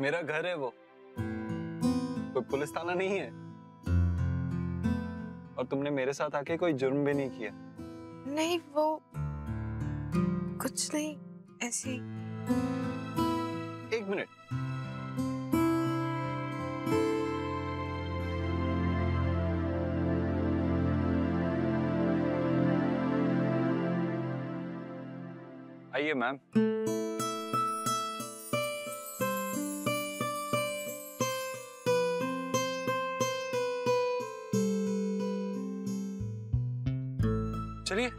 मेरा घर है वो, कोई पुलिस थाना नहीं है। और तुमने मेरे साथ आके कोई जुर्म भी नहीं किया। नहीं वो कुछ नहीं, ऐसे। एक मिनट, आइए मैम। चलिए।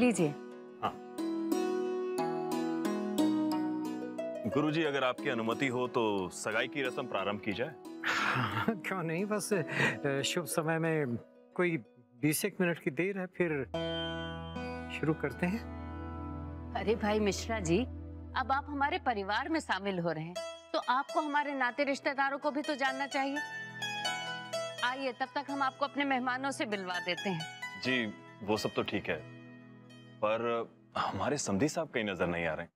लीजिए। हाँ। गुरुजी, अगर आपकी अनुमति हो तो सगाई की रस्म प्रारंभ की जाए। क्यों नहीं, बस शुभ समय में कोई 20 मिनट की देर है, फिर शुरू करते हैं। अरे भाई मिश्रा जी, अब आप हमारे परिवार में शामिल हो रहे हैं तो आपको हमारे नाते रिश्तेदारों को भी तो जानना चाहिए। आइए, तब तक हम आपको अपने मेहमानों से मिलवा देते हैं। जी वो सब तो ठीक है, पर हमारे समधी साहब कहीं नजर नहीं आ रहे।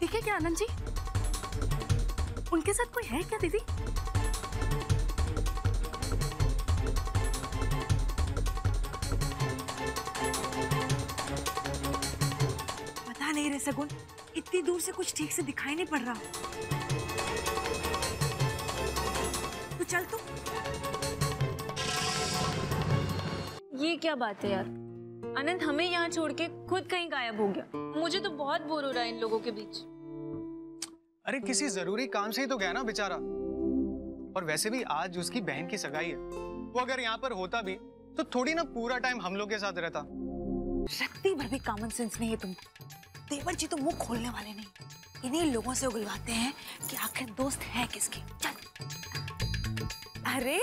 देखिए क्या आनंद जी, उनके साथ कोई है क्या दीदी? पता नहीं रे शगुन, इतनी दूर से कुछ ठीक से दिखाई नहीं पड़ रहा। तो चल तू। ये क्या बात है यार, आनंद हमें यहाँ छोड़ के खुद कहीं गायब हो गया। मुझे तो बहुत बोर हो रहा है इन लोगों के बीच। अरे किसी जरूरी काम से ही तो गया ना बेचारा, और वैसे भी आज उसकी बहन की सगाई है। वो अगर यहाँ पर होता भी तो थोड़ी ना पूरा टाइम हम लोग के साथ रहता। रखती भर भी कॉमन सेंस नहीं है तुम। देवर जी तो मुंह खोलने वाले नहीं, इन्हीं लोगों से उगलवाते हैं कि आखिर दोस्त है किसकी। चल। अरे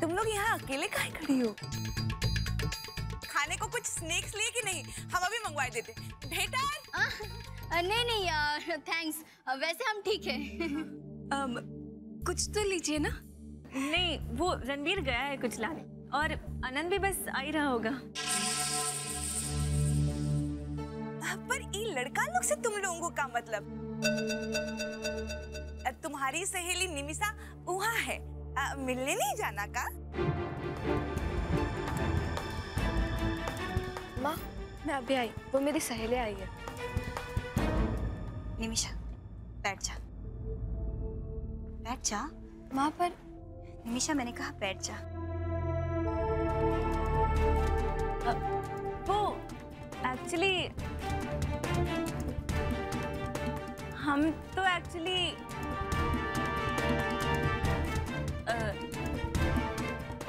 तुम लोग यहाँ अकेले काहे खड़ी हो? खाने को कुछ स्नैक्स लिए कि नहीं? हम अभी मंगवाए देते। भेटर? नहीं नहीं यार थैंक्स, वैसे हम ठीक है। कुछ तो लीजिए ना। नहीं वो रणवीर गया है कुछ लाने, और आनंद भी बस आ ही रहा होगा। पर ये लड़का लोग से तुम लोगों का मतलब? तुम्हारी सहेली निमिषा वहाँ है, मिलने नहीं जाना का? माँ मैं अभी आई, वो मेरी सहेली आई है। निमिषा बैठ जा, बैठ जा। माँ पर निमिषा, मैंने कहा बैठ जा। वो एक्चुअली हम तो एक्चुअली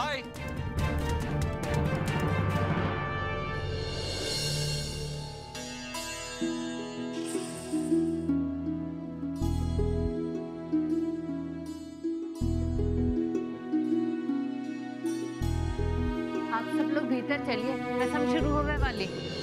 हाय। आप सब लोग भीतर चलिए, रस्म शुरू होने वाली।